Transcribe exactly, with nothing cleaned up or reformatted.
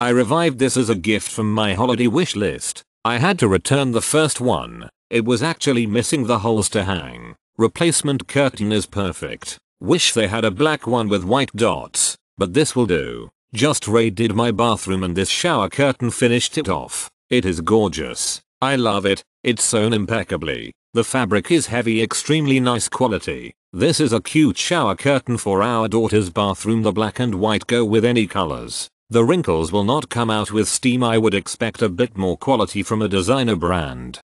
I revived this as a gift from my holiday wish list. I had to return the first one. It was actually missing the holster hang. Replacement curtain is perfect. Wish they had a black one with white dots, but this will do. Just raided my bathroom and this shower curtain finished it off. It is gorgeous. I love it. It's sewn impeccably. The fabric is heavy, extremely nice quality. This is a cute shower curtain for our daughter's bathroom. The black and white go with any colors. The wrinkles will not come out with steam. I would expect a bit more quality from a designer brand.